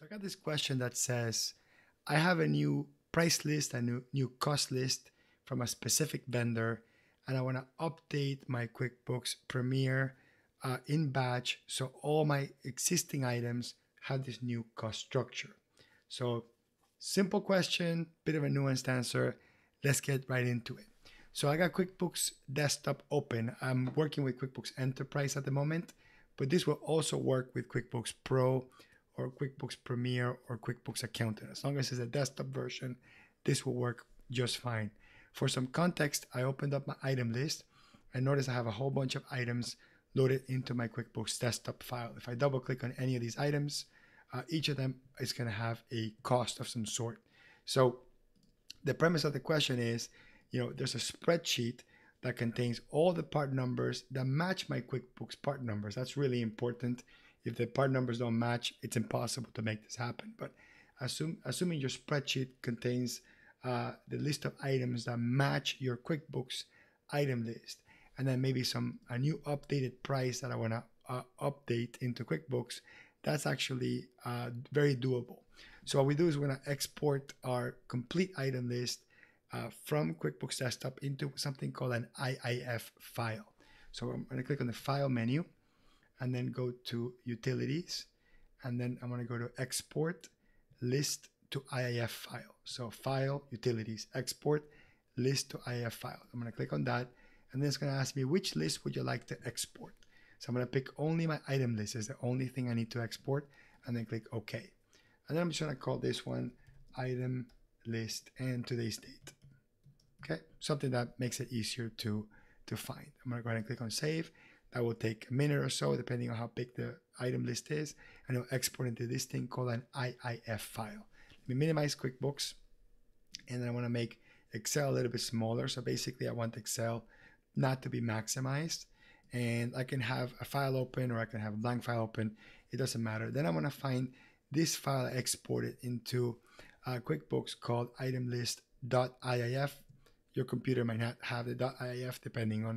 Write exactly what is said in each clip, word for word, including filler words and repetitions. So I got this question that says, I have a new price list, a new, new cost list from a specific vendor, and I want to update my QuickBooks Premier uh, in batch so all my existing items have this new cost structure. So simple question, bit of a nuanced answer. Let's get right into it. So I got QuickBooks Desktop open. I'm working with QuickBooks Enterprise at the moment, but this will also work with QuickBooks Pro or QuickBooks Premier or QuickBooks Accountant. As long as it's a desktop version, this will work just fine. For some context, I opened up my item list and notice I have a whole bunch of items loaded into my QuickBooks Desktop file. If I double click on any of these items, uh, each of them is gonna have a cost of some sort. So the premise of the question is, you know, there's a spreadsheet that contains all the part numbers that match my QuickBooks part numbers. That's really important. If the part numbers don't match, it's impossible to make this happen. But assume, assuming your spreadsheet contains uh, the list of items that match your QuickBooks item list, and then maybe some a new updated price that I want to uh, update into QuickBooks, that's actually uh, very doable. So what we do is we're going to export our complete item list Uh, from QuickBooks Desktop into something called an I I F file. So I'm going to click on the File menu and then go to Utilities, and then I'm going to go to Export List to I I F File. So File, Utilities, Export List to I I F File. I'm going to click on that, and then it's going to ask me which list would you like to export. So I'm going to pick only my item list. It's the only thing I need to export, and then click OK. And then I'm just going to call this one Item List and Today's Date. Okay, something that makes it easier to, to find. I'm gonna go ahead and click on save. That will take a minute or so, depending on how big the item list is, and it'll export into this thing called an I I F file. Let me minimize QuickBooks, and then I wanna make Excel a little bit smaller. So basically I want Excel not to be maximized, and I can have a file open or I can have a blank file open, it doesn't matter. Then I'm gonna find this file I exported into uh, QuickBooks called item list dot I I F. Your computer might not have the .iif depending on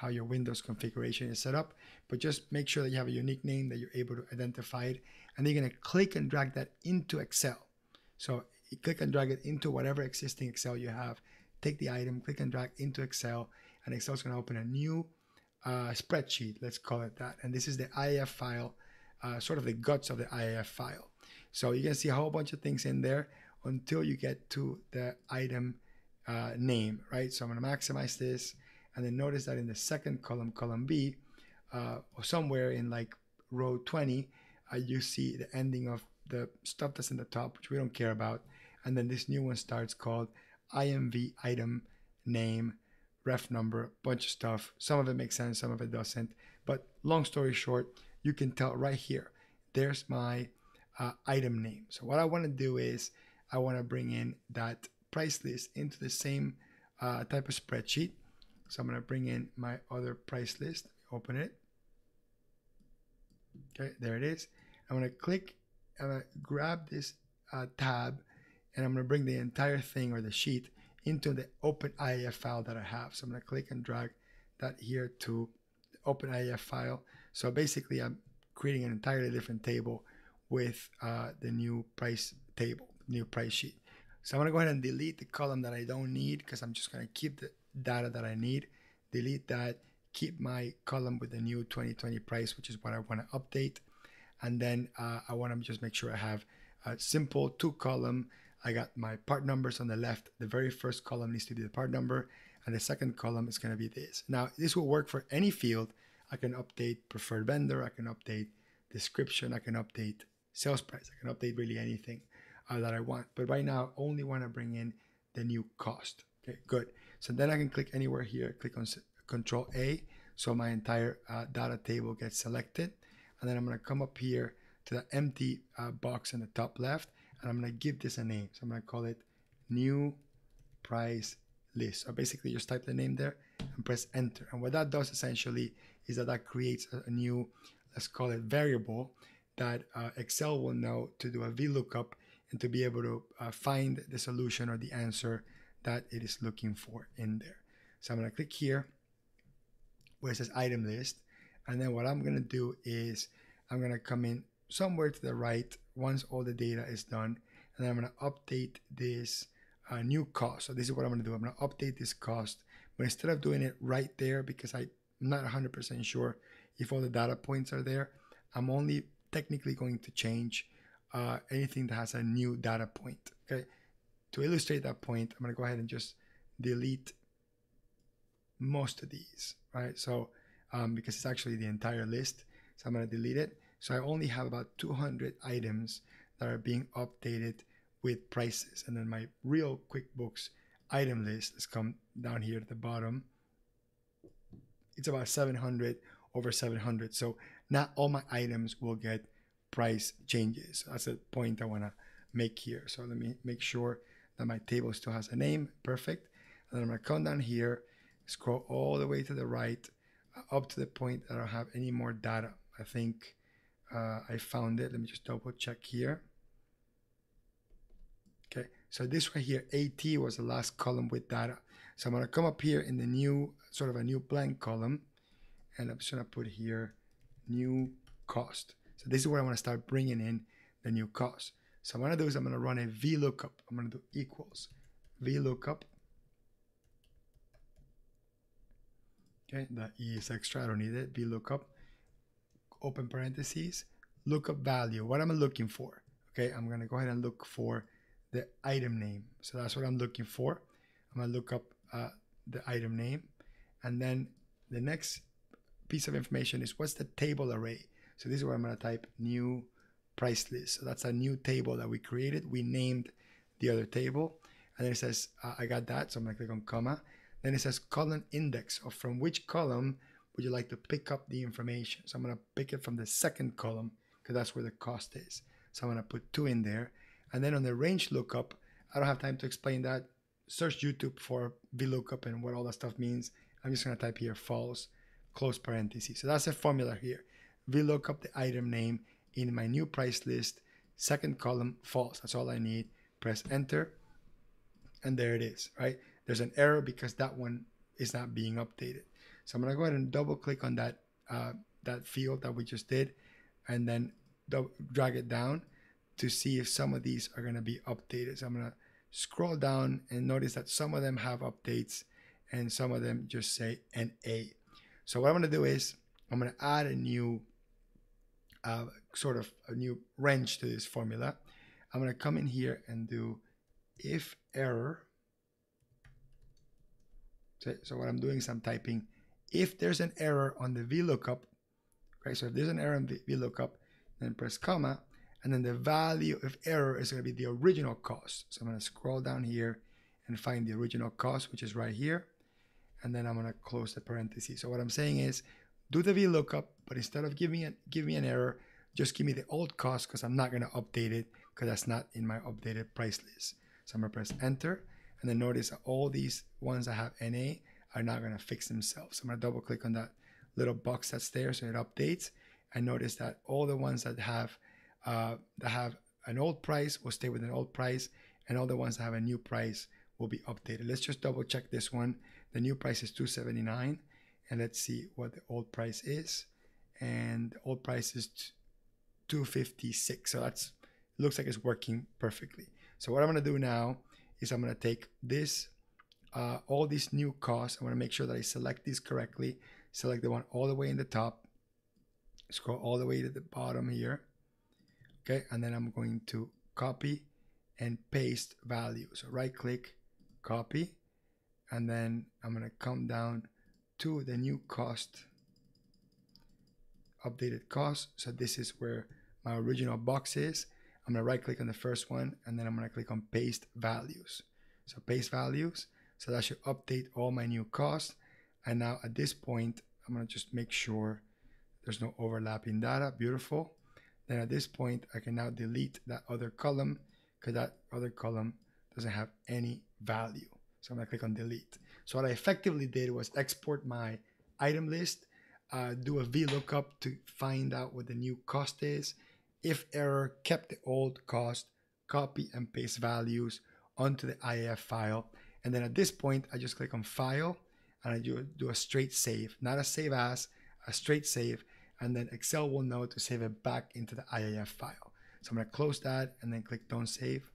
how your Windows configuration is set up, but just make sure that you have a unique name that you're able to identify it, and then you're gonna click and drag that into Excel. So you click and drag it into whatever existing Excel you have, take the item, click and drag into Excel, and Excel's gonna open a new uh, spreadsheet, let's call it that. And this is the I I F file, uh, sort of the guts of the I I F file. So you can see a whole bunch of things in there until you get to the item Uh, name, right? So I'm going to maximize this, and then notice that in the second column, column B, uh, or somewhere in like row twenty, uh, you see the ending of the stuff that's in the top, which we don't care about, and then this new one starts called I M V, item name, ref number, bunch of stuff. Some of it makes sense, some of it doesn't, but long story short, you can tell right here, there's my uh, item name. So what I want to do is I want to bring in that price list into the same uh, type of spreadsheet. So I'm going to bring in my other price list, open it. Okay, there it is. I'm going to click, I'm going to grab this uh, tab, and I'm going to bring the entire thing or the sheet into the open I I F file that I have. So I'm going to click and drag that here to the open I I F file. So basically I'm creating an entirely different table with uh, the new price table, new price sheet. So I'm gonna go ahead and delete the column that I don't need because I'm just gonna keep the data that I need. Delete that, keep my column with the new twenty twenty price, which is what I wanna update. And then uh, I wanna just make sure I have a simple two column. I got my part numbers on the left. The very first column needs to be the part number, and the second column is gonna be this. Now, this will work for any field. I can update preferred vendor, I can update description, I can update sales price, I can update really anything that I want, but right now I only want to bring in the new cost. Okay, good. So then I can click anywhere here, click on Control A, so my entire uh, data table gets selected, and then I'm going to come up here to the empty uh, box in the top left, and I'm going to give this a name. So I'm going to call it New Price List. So basically just type the name there and press enter, and what that does essentially is that that creates a new, let's call it variable, that uh, Excel will know to do a VLOOKUP and to be able to uh, find the solution or the answer that it is looking for in there. So I'm gonna click here where it says item list, and then what I'm gonna do is I'm gonna come in somewhere to the right once all the data is done. And I'm going to update this uh, new cost. So this is what I'm going to do. I'm going to update this cost, but instead of doing it right there, because I'm not one hundred percent sure if all the data points are there, I'm only technically going to change uh, anything that has a new data point. Okay. To illustrate that point, I'm going to go ahead and just delete most of these, right? So, um, because it's actually the entire list, so I'm going to delete it. So I only have about two hundred items that are being updated with prices. And then my real QuickBooks item list has come down here at the bottom. It's about seven hundred, over seven hundred. So not all my items will get price changes. That's a point I want to make here. So let me make sure that my table still has a name. Perfect. And then I'm going to come down here, scroll all the way to the right, uh, up to the point that I don't have any more data. I think uh, I found it. Let me just double check here. Okay. So this right here, A T, was the last column with data. So I'm going to come up here in the new, sort of a new blank column, and I'm just going to put here new cost. So this is where I want to start bringing in the new cost. So what I'm going to do is I'm going to run a VLOOKUP. I'm going to do equals VLOOKUP. Okay, that E is extra. I don't need it. VLOOKUP. Open parentheses. Lookup value. What am I looking for? Okay, I'm going to go ahead and look for the item name. So that's what I'm looking for. I'm going to look up uh, the item name. And then the next piece of information is what's the table array. So this is where I'm going to type new price list. So that's a new table that we created. We named the other table, and then it says uh, I got that. So I'm gonna click on comma. Then it says column index, or from which column would you like to pick up the information. So I'm gonna pick it from the second column because that's where the cost is. So I'm gonna put two in there. And then on the range lookup, I don't have time to explain that. Search YouTube for VLOOKUP and what all that stuff means. I'm just gonna type here false, close parentheses. So that's the formula here. VLOOKUP the item name in my new price list, second column false. That's all I need. Press enter, and there it is, right? There's an error because that one is not being updated. So I'm gonna go ahead and double click on that uh, that field that we just did, and then drag it down to see if some of these are gonna be updated. So I'm gonna scroll down and notice that some of them have updates and some of them just say N A. So what I'm gonna do is I'm gonna add a new Uh, sort of a new wrench to this formula. I'm going to come in here and do if error. So, so what I'm doing is I'm typing if there's an error on the VLOOKUP. Okay, so if there's an error on the VLOOKUP, then press comma, and then the value of error is going to be the original cost. So I'm going to scroll down here and find the original cost, which is right here, and then I'm going to close the parentheses. So what I'm saying is do the VLOOKUP, but instead of giving it, give me an error, just give me the old cost because I'm not going to update it because that's not in my updated price list. So I'm going to press enter, and then notice that all these ones that have N A are not going to fix themselves. So I'm going to double click on that little box that's there so it updates, and notice that all the ones that have uh, that have an old price will stay with an old price, and all the ones that have a new price will be updated. Let's just double check this one. The new price is two seventy-nine. And let's see what the old price is. And the old price is two fifty-six. So that's, looks like it's working perfectly. So what I'm gonna do now is I'm gonna take this, uh, all these new costs. I'm gonna make sure that I select these correctly. Select the one all the way in the top, scroll all the way to the bottom here. Okay, and then I'm going to copy and paste value. So right click, copy, and then I'm gonna come down to the new cost, updated cost. So this is where my original box is. I'm gonna right click on the first one, and then I'm gonna click on paste values. So paste values. So that should update all my new costs. And now at this point, I'm gonna just make sure there's no overlapping data. Beautiful. Then at this point, I can now delete that other column because that other column doesn't have any value. So I'm gonna click on delete. So what I effectively did was export my item list, uh, do a VLOOKUP to find out what the new cost is. If error, kept the old cost, copy and paste values onto the I I F file. And then at this point, I just click on file, and I do, do a straight save, not a save as, a straight save. And then Excel will know to save it back into the I I F file. So I'm going to close that and then click Don't Save,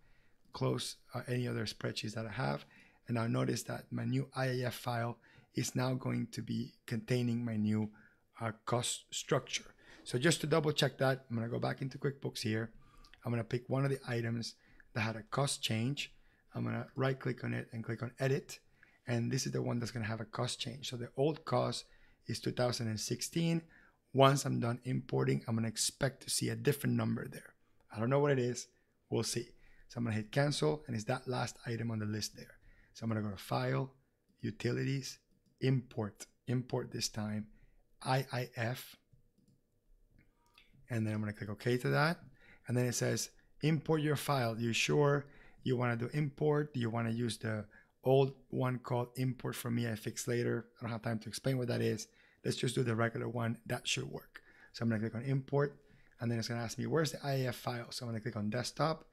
close uh, any other spreadsheets that I have. And now notice that my new I I F file is now going to be containing my new uh, cost structure. So just to double check that, I'm going to go back into QuickBooks here. I'm going to pick one of the items that had a cost change. I'm going to right click on it and click on Edit. And this is the one that's going to have a cost change. So the old cost is two thousand sixteen. Once I'm done importing, I'm going to expect to see a different number there. I don't know what it is. We'll see. So I'm going to hit Cancel, and it's that last item on the list there. So I'm going to go to File, Utilities, Import. Import this time, I I F. And then I'm going to click OK to that. And then it says, import your file. You sure you want to do import? Do you want to use the old one called import from me? I fix later. I don't have time to explain what that is. Let's just do the regular one. That should work. So I'm going to click on import. And then it's going to ask me, where's the I I F file? So I'm going to click on desktop.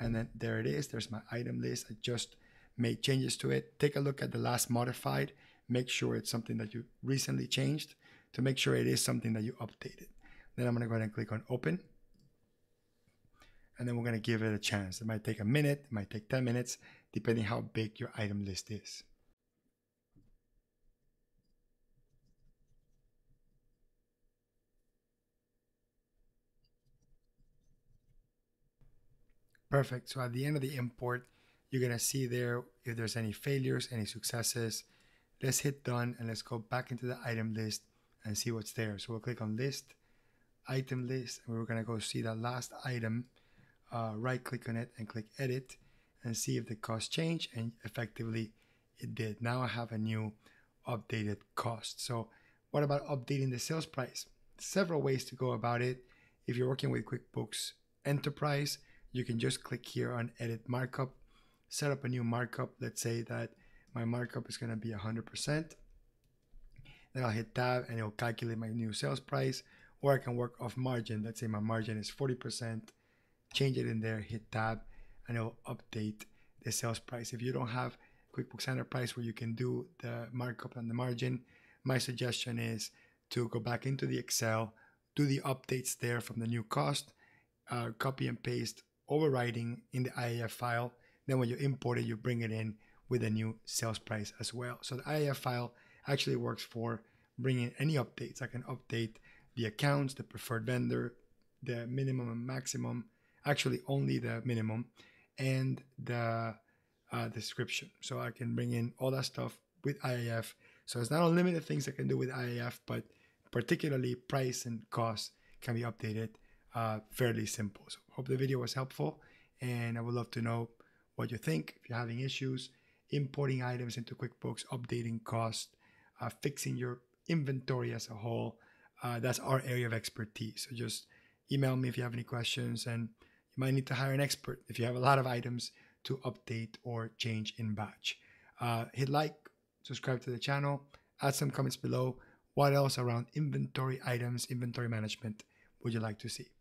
And then there it is. There's my item list. I just made changes to it. Take a look at the last modified. Make sure it's something that you recently changed to make sure it is something that you updated. Then I'm going to go ahead and click on open. And then we're going to give it a chance. It might take a minute. It might take ten minutes, depending how big your item list is. Perfect. So at the end of the import, you're going to see there if there's any failures, any successes. Let's hit done and let's go back into the item list and see what's there. So we'll click on list, item list, and we're going to go see the last item, uh, right click on it and click edit and see if the cost changed, and effectively it did. Now I have a new updated cost. So what about updating the sales price? Several ways to go about it. If you're working with QuickBooks Enterprise, you can just click here on edit markup, set up a new markup. Let's say that my markup is going to be one hundred percent. Then I'll hit tab and it'll calculate my new sales price, or I can work off margin. Let's say my margin is forty percent, change it in there, hit tab, and it'll update the sales price. If you don't have QuickBooks Enterprise where you can do the markup and the margin, my suggestion is to go back into the Excel, do the updates there from the new cost, uh, copy and paste, overwriting in the I I F file. Then when you import it, you bring it in with a new sales price as well. So the I I F file actually works for bringing any updates. I can update the accounts, the preferred vendor, the minimum and maximum, actually only the minimum, and the uh, description. So I can bring in all that stuff with I I F. So it's not unlimited things I can do with I I F, but particularly price and cost can be updated uh, fairly simple. So hope the video was helpful, and I would love to know what you think. If you're having issues importing items into QuickBooks, updating cost, uh, fixing your inventory as a whole, Uh, that's our area of expertise. So just email me if you have any questions, and you might need to hire an expert if you have a lot of items to update or change in batch. Uh, hit like, subscribe to the channel, add some comments below. What else around inventory items, inventory management would you like to see?